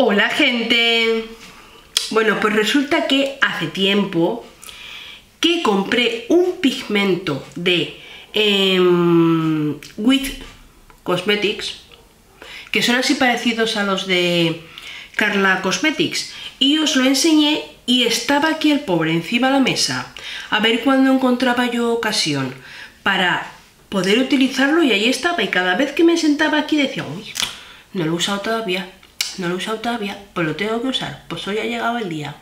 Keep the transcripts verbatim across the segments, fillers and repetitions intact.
Hola gente, bueno pues resulta que hace tiempo que compré un pigmento de eh, With Cosmetics, que son así parecidos a los de Karla Cosmetics, y os lo enseñé y estaba aquí el pobre encima de la mesa a ver cuándo encontraba yo ocasión para poder utilizarlo, y ahí estaba, y cada vez que me sentaba aquí decía, uy, no lo he usado todavía. No lo he usado todavía, pues lo tengo que usar, pues hoy ha llegado el día.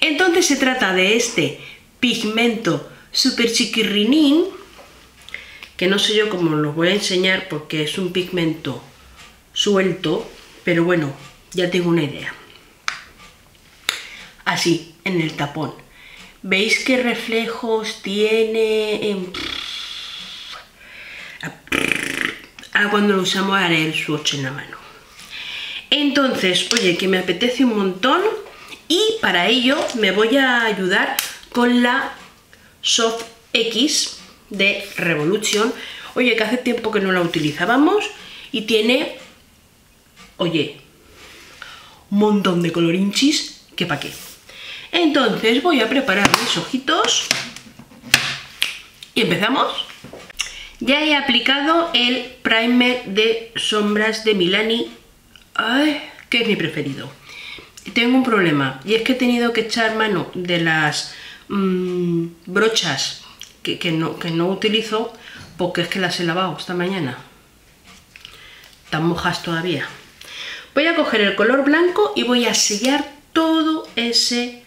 Entonces se trata de este pigmento super chiquirrinín, que no sé yo cómo lo voy a enseñar porque es un pigmento suelto, pero bueno, ya tengo una idea. Así, en el tapón. ¿Veis qué reflejos tiene? En... Ahora cuando lo usamos haré el swatch en la mano. Entonces, oye, que me apetece un montón, y para ello me voy a ayudar con la Soft X de Revolution. Oye, que hace tiempo que no la utilizábamos y tiene, oye, un montón de colorinchis, que pa' qué. Entonces voy a preparar mis ojitos y empezamos. Ya he aplicado el primer de sombras de Milani. Ay, que es mi preferido. Tengo un problema, y es que he tenido que echar mano de las mmm, brochas que, que, no, que no utilizo, porque es que las he lavado esta mañana. Están mojas todavía. Voy a coger el color blanco y voy a sellar todo ese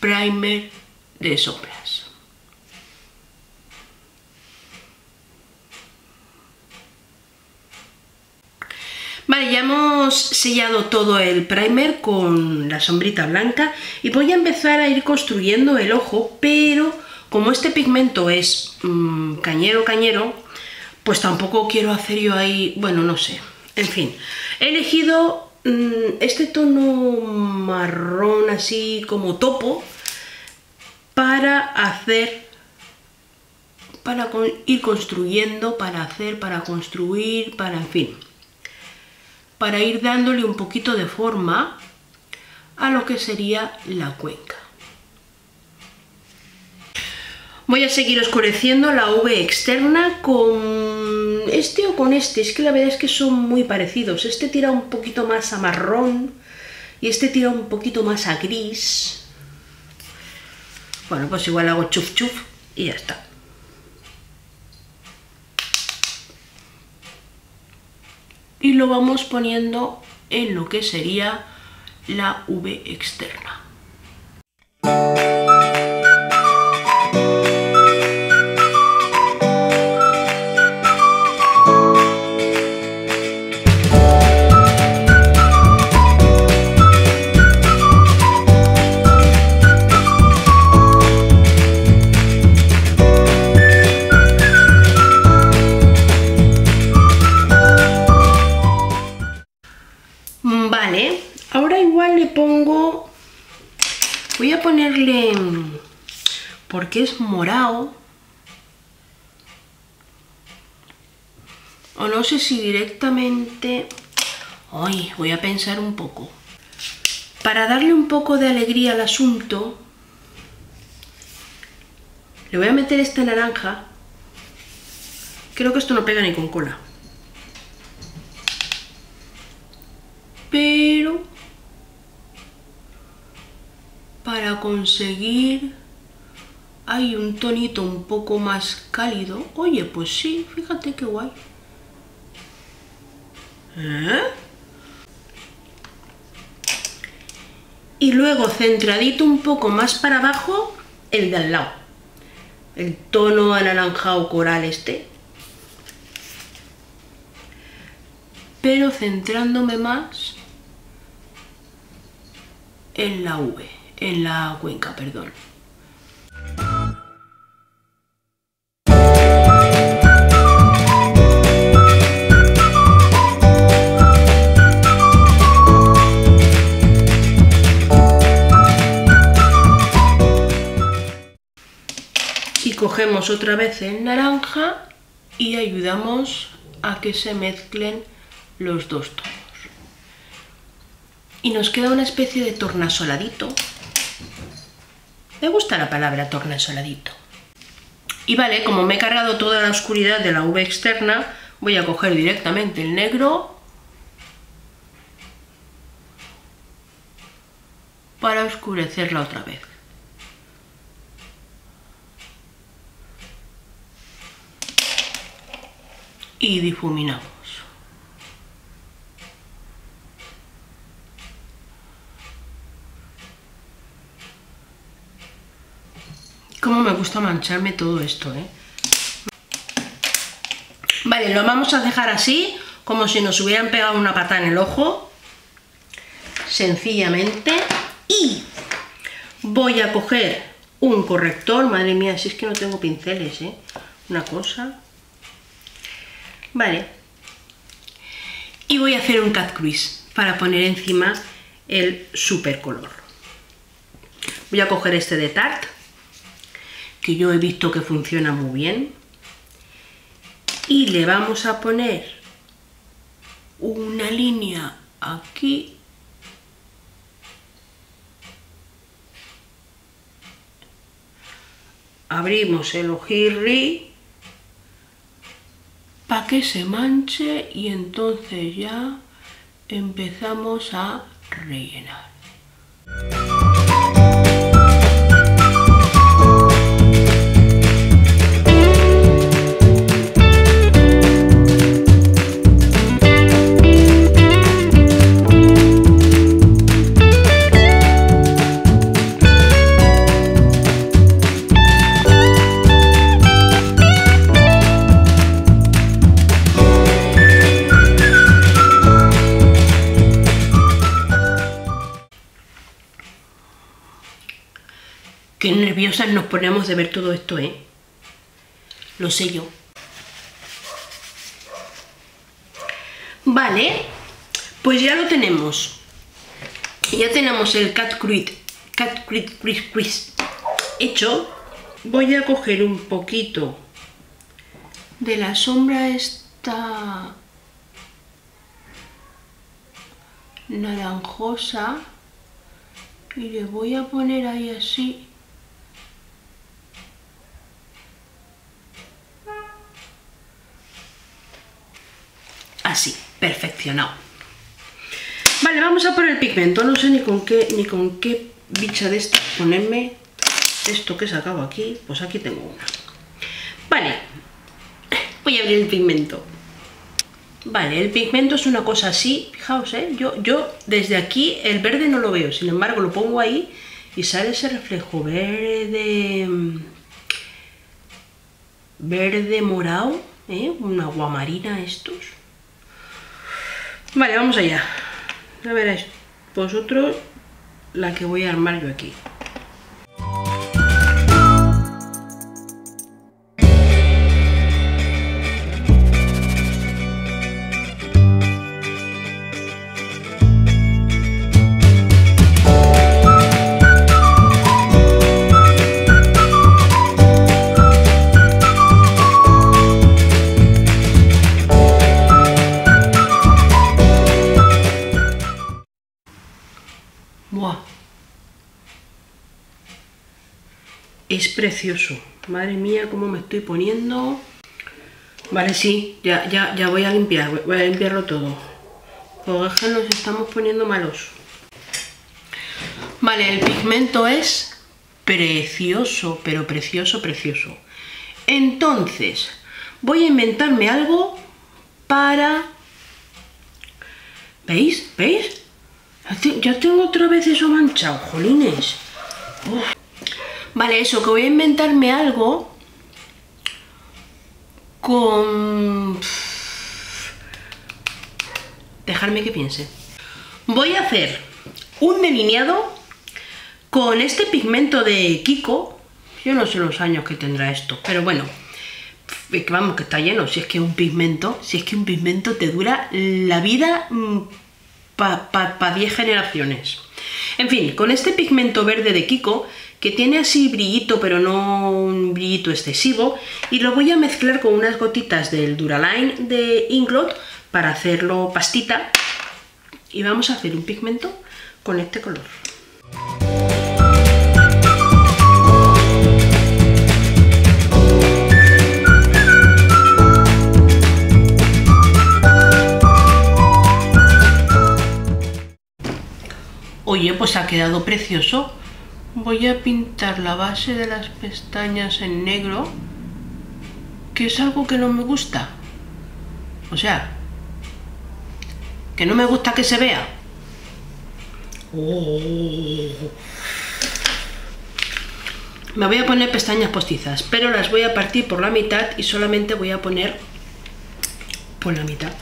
primer de sombras. Vale, ya hemos sellado todo el primer con la sombrita blanca y voy a empezar a ir construyendo el ojo, pero como este pigmento es mmm, cañero, cañero, pues tampoco quiero hacer yo ahí, bueno, no sé, en fin. He elegido mmm, este tono marrón así como topo para hacer, para con, ir construyendo, para hacer, para construir, para, en fin... para ir dándole un poquito de forma a lo que sería la cuenca. Voy a seguir oscureciendo la V externa con este o con este, es que la verdad es que son muy parecidos. Este tira un poquito más a marrón y este tira un poquito más a gris. Bueno, pues igual hago chuf chuf y ya está. Y lo vamos poniendo en lo que sería la V externa. Voy a ponerle, porque es morado, o no sé si directamente, ay, voy a pensar un poco, para darle un poco de alegría al asunto, le voy a meter esta naranja. Creo que esto no pega ni con cola, pero... para conseguir hay un tonito un poco más cálido. Oye, pues sí, fíjate qué guay. ¿Eh? Y luego centradito un poco más para abajo, el de al lado. El tono anaranjado coral este. Pero centrándome más en la V. En la cuenca, perdón. Y cogemos otra vez el naranja y ayudamos a que se mezclen los dos tonos. y nos queda una especie de tornasoladito. Me gusta la palabra tornasoladito. Y vale, como me he cargado toda la oscuridad de la V externa, voy a coger directamente el negro para oscurecerla otra vez. Y difuminamos. Cómo me gusta mancharme todo esto, ¿eh? Vale, lo vamos a dejar así, como si nos hubieran pegado una pata en el ojo, sencillamente. Y voy a coger un corrector. Madre mía, si es que no tengo pinceles, ¿eh? Una cosa. Vale. Y voy a hacer un cat crease para poner encima el super color. Voy a coger este de Tarte, que yo he visto que funciona muy bien. Y le vamos a poner una línea aquí. Abrimos el ojirri para que se manche y entonces ya empezamos a rellenar. Qué nerviosas nos ponemos de ver todo esto, ¿eh? Lo sé yo. Vale, pues ya lo tenemos. Ya tenemos el cat crease, cat crease, crease, crease hecho. Voy a coger un poquito de la sombra esta naranjosa y le voy a poner ahí así. Así, perfeccionado. Vale, vamos a por el pigmento. No sé ni con qué ni con qué bicha de estas ponerme. Esto que he sacado aquí, pues aquí tengo una. Vale, voy a abrir el pigmento. Vale, el pigmento es una cosa así. Fijaos, ¿eh? Yo, yo desde aquí el verde no lo veo. Sin embargo, lo pongo ahí y sale ese reflejo verde... Verde morado, ¿eh? Una aguamarina estos. Vale, vamos allá. Ya veréis vosotros la que voy a armar yo aquí. Es precioso, madre mía, cómo me estoy poniendo. Vale, sí, ya, ya, ya voy a limpiar, voy a limpiarlo todo. Porque nos estamos poniendo malos. Vale, el pigmento es precioso, pero precioso, precioso. Entonces, voy a inventarme algo para... ¿Veis? ¿Veis? Ya tengo otra vez eso manchado, jolines. Uf. Vale, eso, que voy a inventarme algo con... Dejarme que piense. Voy a hacer un delineado con este pigmento de Kiko. Yo no sé los años que tendrá esto, pero bueno. Vamos, que está lleno, si es que un pigmento, si es que un pigmento te dura la vida pa, pa, pa diez generaciones. En fin, con este pigmento verde de Kiko, que tiene así brillito, pero no un brillito excesivo, y lo voy a mezclar con unas gotitas del Duraline de Inglot para hacerlo pastita. Y vamos a hacer un pigmento con este color. Oye, pues ha quedado precioso. Voy a pintar la base de las pestañas en negro, que es algo que no me gusta. O sea, que no me gusta que se vea. Oh. Me voy a poner pestañas postizas, pero las voy a partir por la mitad y solamente voy a poner por la mitad.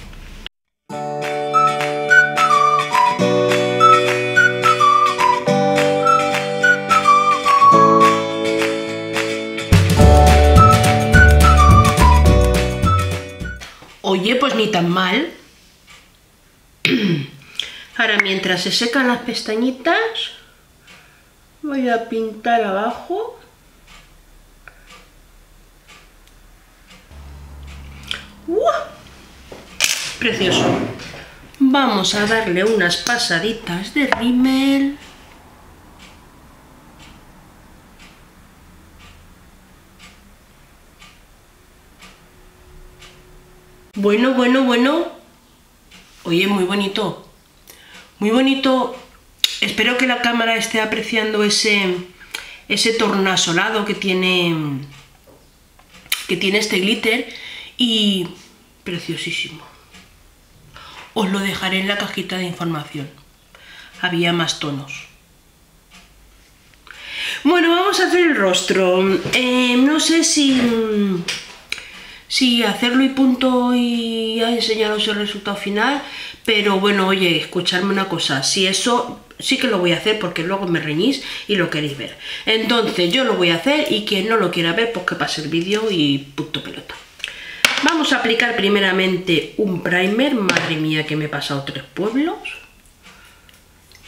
Oye, pues ni tan mal. Ahora, mientras se secan las pestañitas, voy a pintar abajo. ¡Uh! Precioso. Vamos a darle unas pasaditas de rímel. Bueno, bueno, bueno. Oye, muy bonito. Muy bonito. Espero que la cámara esté apreciando ese, ese tornasolado que tiene, que tiene este glitter. Y preciosísimo. Os lo dejaré en la cajita de información. Había más tonos. Bueno, vamos a hacer el rostro. Eh, no sé si... Sí, hacerlo y punto y a enseñaros el resultado final, pero bueno, oye, escuchadme una cosa, si eso sí que lo voy a hacer porque luego me reñís y lo queréis ver. Entonces yo lo voy a hacer y quien no lo quiera ver, pues que pase el vídeo y punto pelota. Vamos a aplicar primeramente un primer, madre mía que me he pasado tres pueblos.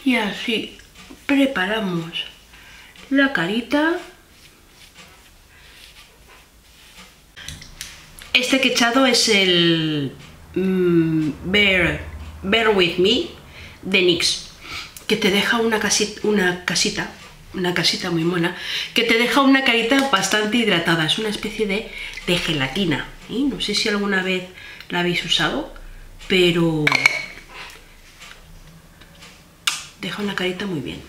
Y así preparamos la carita. Este que he echado es el um, Bear, Bear With Me de N Y X, que te deja una casita, una casita, una casita muy mona, que te deja una carita bastante hidratada. Es una especie de, de gelatina, ¿eh? No sé si alguna vez la habéis usado, pero deja una carita muy bien.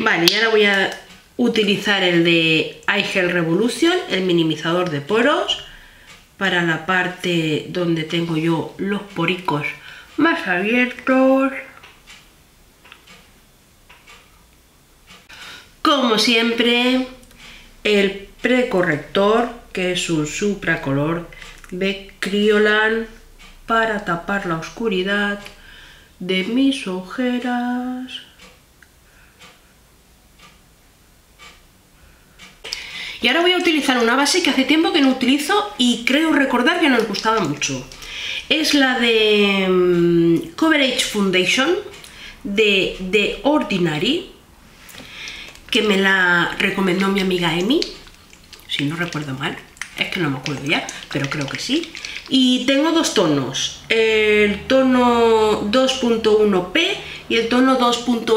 Vale, y ahora voy a utilizar el de Aigel Revolution, el minimizador de poros, para la parte donde tengo yo los poricos más abiertos. Como siempre, el precorrector, que es un supracolor de Criolan, para tapar la oscuridad de mis ojeras. Y ahora voy a utilizar una base que hace tiempo que no utilizo y creo recordar que nos gustaba mucho. Es la de um, Coverage Foundation de The Ordinary, que me la recomendó mi amiga Emi, si no recuerdo mal, es que no me acuerdo ya, pero creo que sí. Y tengo dos tonos, el tono dos punto uno P y el tono dos punto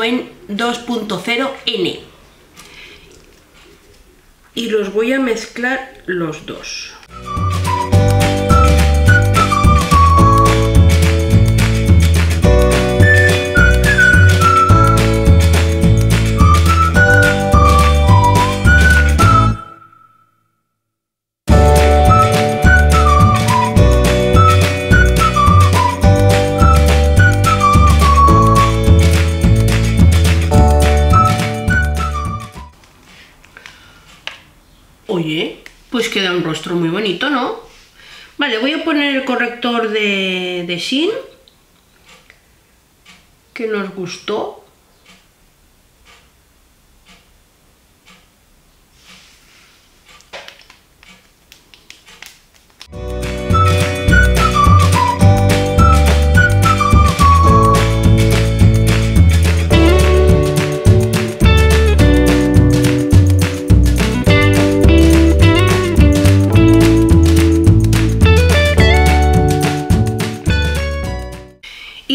cero N. Y los voy a mezclar los dos. Oye, pues queda un rostro muy bonito, ¿no? Vale, voy a poner el corrector de, de Shein, que nos gustó.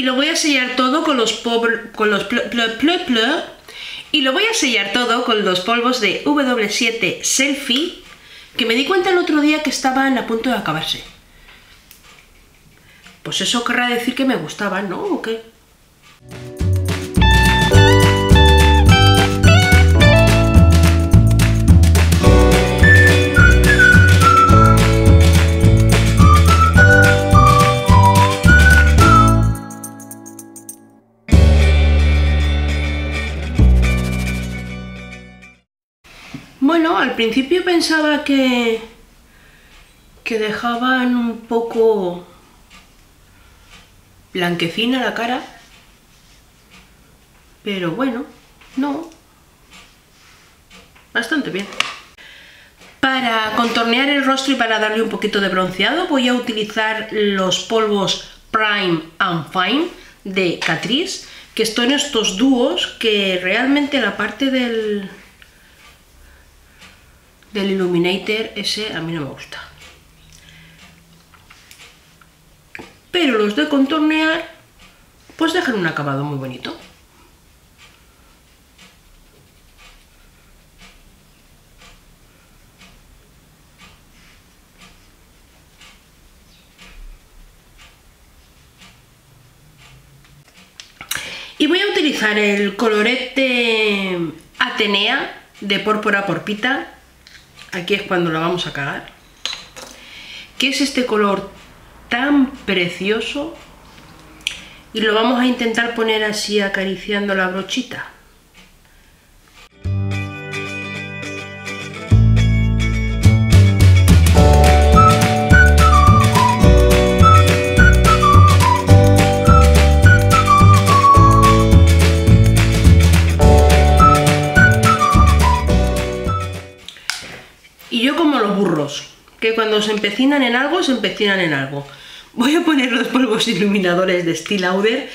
y lo voy a sellar todo con los pol, con los pl, pl, pl, pl, y lo voy a sellar todo con los polvos de doble u siete Selfie, que me di cuenta el otro día que estaban a punto de acabarse. Pues eso querrá decir que me gustaban, ¿no? ¿O qué? Bueno, al principio pensaba que, que dejaban un poco blanquecina la cara, pero bueno, no, bastante bien. Para contornear el rostro y para darle un poquito de bronceado voy a utilizar los polvos Prime and Fine de Catrice, que son estos dúos que realmente la parte del... del Illuminator ese a mí no me gusta, pero los de contornear pues dejan un acabado muy bonito. Y voy a utilizar el colorete Atenea de Púrpura Porpita. Aquí es cuando la vamos a cagar, que es este color tan precioso, y lo vamos a intentar poner así acariciando la brochita. Que cuando se empecinan en algo, se empecinan en algo. Voy a poner los polvos iluminadores de Stila Uder,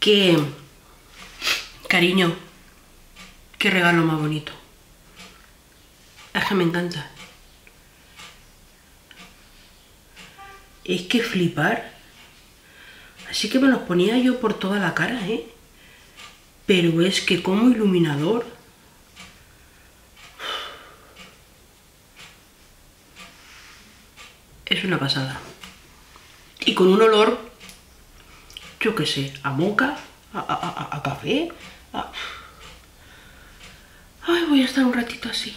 que... Cariño, qué regalo más bonito. Es que me encanta. Es que flipar. Así que me los ponía yo por toda la cara, ¿eh? Pero es que como iluminador... es una pasada. Y con un olor, yo qué sé, a moca, a, a, a, a café. A... ay, voy a estar un ratito así.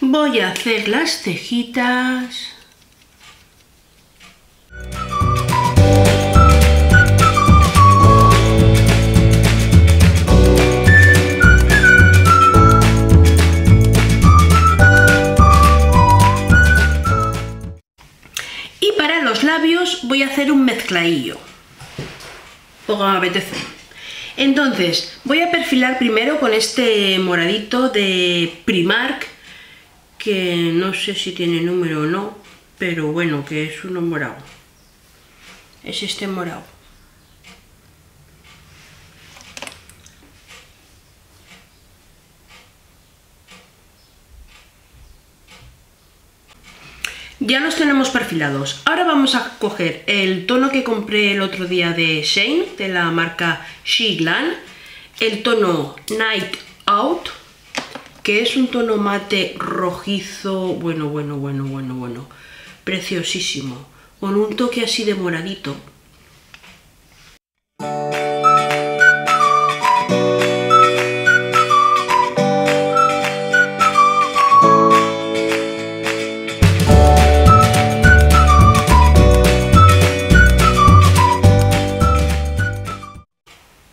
Voy a hacer las cejitas. Voy a hacer un mezclaillo, poco me apetece. Entonces voy a perfilar primero con este moradito de Primark, que no sé si tiene número o no, pero bueno, que es uno morado, es este morado. Ya los tenemos perfilados. Ahora vamos a coger el tono que compré el otro día de Shein, de la marca SheGlan, el tono Night Out, que es un tono mate rojizo, bueno, bueno, bueno, bueno, bueno, preciosísimo, con un toque así de moradito.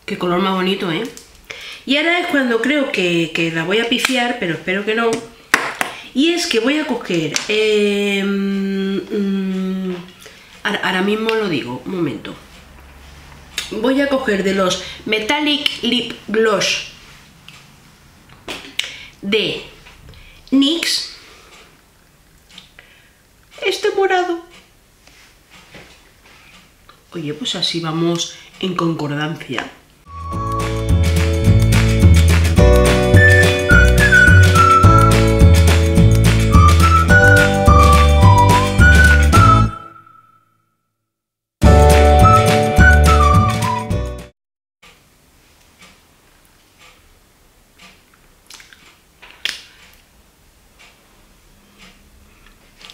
Qué color más bonito, ¿eh? Y ahora es cuando creo que, que la voy a pifiar, pero espero que no. Y es que voy a coger... Eh, mm, ahora, ahora mismo lo digo, un momento. Voy a coger de los Metallic Lip Gloss de N Y X este morado. Oye, pues así vamos en concordancia.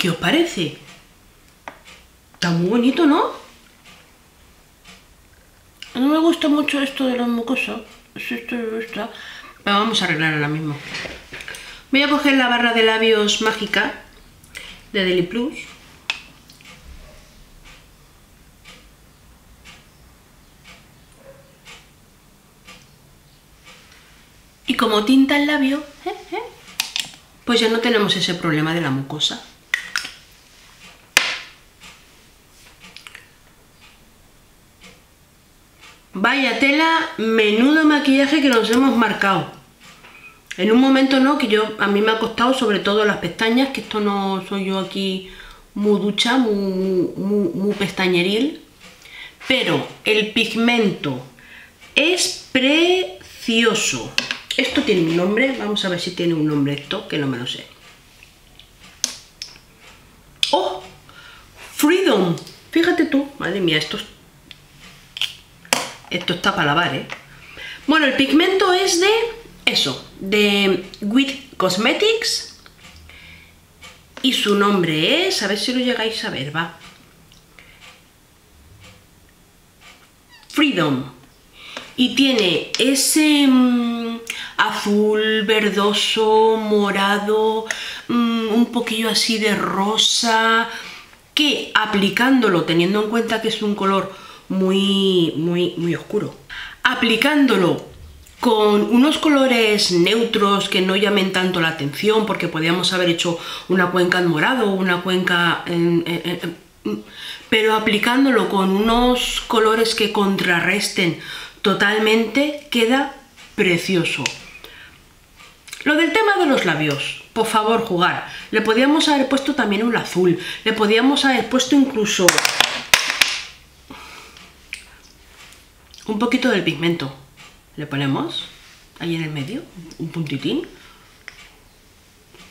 ¿Qué os parece? Está muy bonito, ¿no? No me gusta mucho esto de las mucosas. Esto me gusta. Pero vamos a arreglar ahora mismo. Voy a coger la barra de labios mágica de Deliplus. Y como tinta el labio, pues ya no tenemos ese problema de la mucosa. Vaya tela, menudo maquillaje que nos hemos marcado. En un momento no, que yo a mí me ha costado sobre todo las pestañas, que esto no soy yo aquí muy ducha, muy, muy, muy pestañeril. Pero el pigmento es precioso. Esto tiene un nombre, vamos a ver si tiene un nombre esto, que no me lo sé. ¡Oh! Freedom. Fíjate tú, madre mía, esto es... Esto está para lavar, ¿eh? Bueno, el pigmento es de... Eso, de With Cosmetics. Y su nombre es... A ver si lo llegáis a ver, va. Freedom. Y tiene ese... Mmm, azul, verdoso, morado... Mmm, un poquillo así de rosa... Que aplicándolo, teniendo en cuenta que es un color... Muy, muy, muy oscuro. Aplicándolo con unos colores neutros que no llamen tanto la atención, porque podíamos haber hecho una cuenca en morado, una cuenca en, en, en, pero aplicándolo con unos colores que contrarresten totalmente, queda precioso. Lo del tema de los labios, por favor, jugar. Le podíamos haber puesto también un azul, le podíamos haber puesto incluso... Un poquito del pigmento le ponemos ahí en el medio, un puntitín.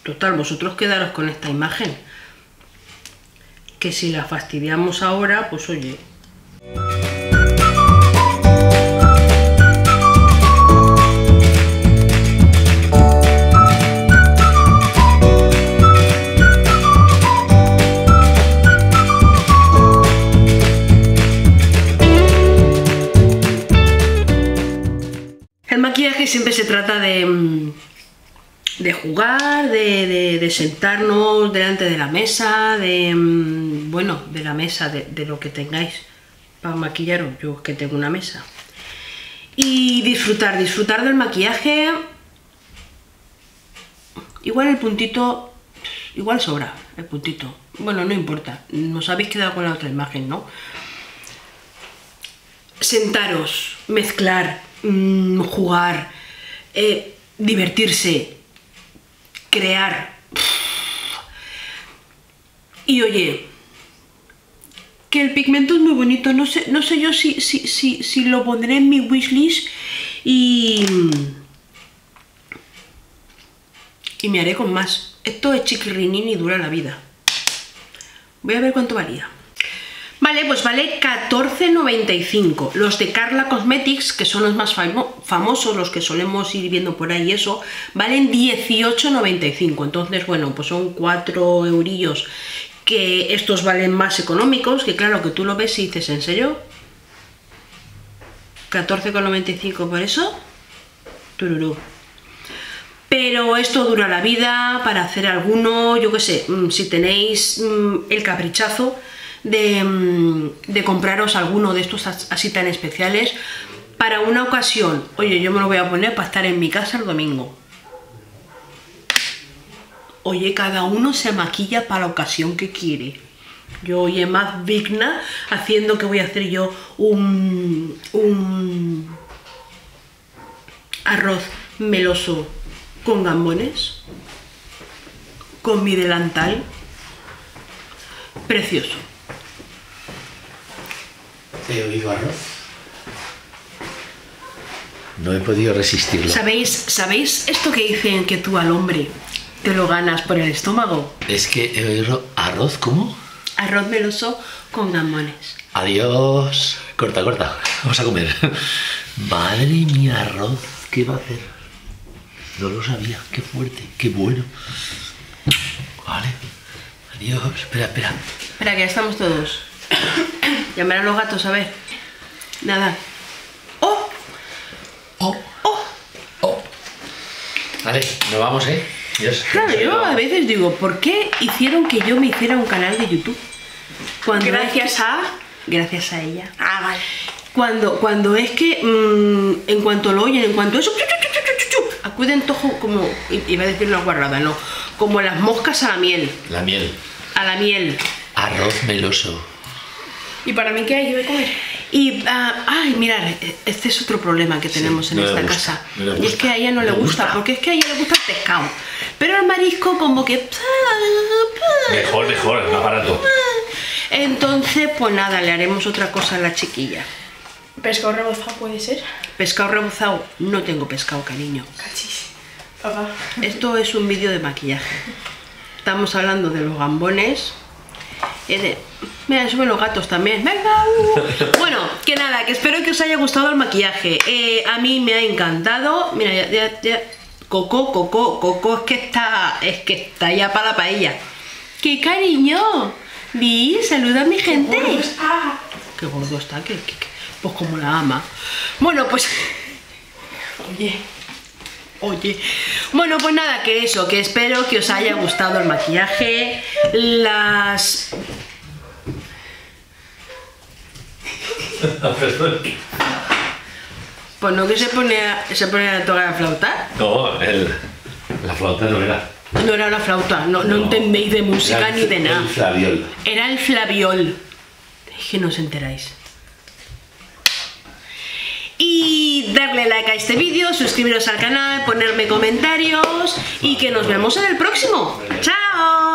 Total, vosotros quedaros con esta imagen, que si la fastidiamos ahora, pues oye. Siempre se trata de, de jugar, de, de, de sentarnos delante de la mesa, de, bueno, de la mesa, de, de lo que tengáis para maquillaros. Yo es que tengo una mesa. Y disfrutar, disfrutar del maquillaje. Igual el puntito, igual sobra el puntito. Bueno, no importa, nos habéis quedado con la otra imagen, ¿no? Sentaros, mezclar, mmm, jugar, eh, divertirse, crear. Y oye, que el pigmento es muy bonito. No sé, no sé yo si, si, si, si lo pondré en mi wishlist y, y me haré con más. Esto es chiquirrinín y dura la vida. Voy a ver cuánto valía. Vale, pues vale catorce noventa y cinco. Los de Karla Cosmetics, que son los más famo famosos, los que solemos ir viendo por ahí, eso, valen dieciocho noventa y cinco. Entonces, bueno, pues son cuatro eurillos, que estos valen más económicos, que claro, que tú lo ves y dices, ¿en serio? catorce noventa y cinco por eso. Tururú. Pero esto dura la vida para hacer alguno, yo qué sé, si tenéis el caprichazo... De, de compraros alguno de estos así tan especiales para una ocasión. Oye, yo me lo voy a poner para estar en mi casa el domingo. Oye, cada uno se maquilla para la ocasión que quiere. Yo, oye, más digna haciendo que voy a hacer yo un, un arroz meloso con gambones, con mi delantal precioso. He oído arroz. No he podido resistirlo. ¿Sabéis, ¿Sabéis esto que dicen que tú al hombre te lo ganas por el estómago? Es que he oído arroz, ¿cómo? Arroz meloso con gambones. Adiós. Corta, corta. Vamos a comer. Madre mía, arroz. ¿Qué va a hacer? No lo sabía. Qué fuerte, qué bueno. Vale. Dios, espera, espera. Espera, que ya estamos todos. Llamar a los gatos, a ver. Nada. ¡Oh! ¡Oh! ¡Oh! ¡Oh! Vale, nos vamos, ¿eh? Dios, claro, yo ido... a veces digo, ¿por qué hicieron que yo me hiciera un canal de YouTube? Cuando gracias a... Gracias a ella. Ah, vale. Cuando, cuando es que mmm, en cuanto lo oyen, en cuanto eso... Chu, chu, chu, chu, chu, chu, acuden todos como... Iba a decir una guarrada, no. Como las moscas a la miel. La miel. A la miel. Arroz meloso. ¿Y para mí qué hay? Yo voy a comer. Y, uh, ay, mirad, este es otro problema que tenemos sí, en no esta gusta, casa. No y es que a ella no le, le gusta, gusta, porque es que a ella le gusta el pescado. Pero el marisco como que... Mejor, mejor, es más barato. Entonces, pues nada, le haremos otra cosa a la chiquilla. ¿Pescado rebozado puede ser? Pescado rebozado, no tengo pescado, cariño. Cachis, papá. Esto es un vídeo de maquillaje. Estamos hablando de los gambones. De... Mira, suben los gatos también. Venga. Uh. Bueno, que nada, que espero que os haya gustado el maquillaje. Eh, a mí me ha encantado. Mira, ya, ya, ya. Coco, Coco, Coco, es que está, es que está ya para la paella. ¡Qué cariño! Vi, saluda a mi gente. Qué gordo está. Qué gordo está, que, que, que, pues como la ama. Bueno, pues. Oye. Oye, bueno, pues nada, que eso, que espero que os haya gustado el maquillaje, las... Perdón. Pues no que se pone a, se pone a tocar la flauta. No, el, la flauta no era. No era la flauta, no, no, no entendéis de música el, ni de nada. El flaviol. Era el flaviol. Es que no os enteráis. Y darle like a este vídeo, suscribiros al canal, ponerme comentarios y que nos vemos en el próximo. ¡Chao!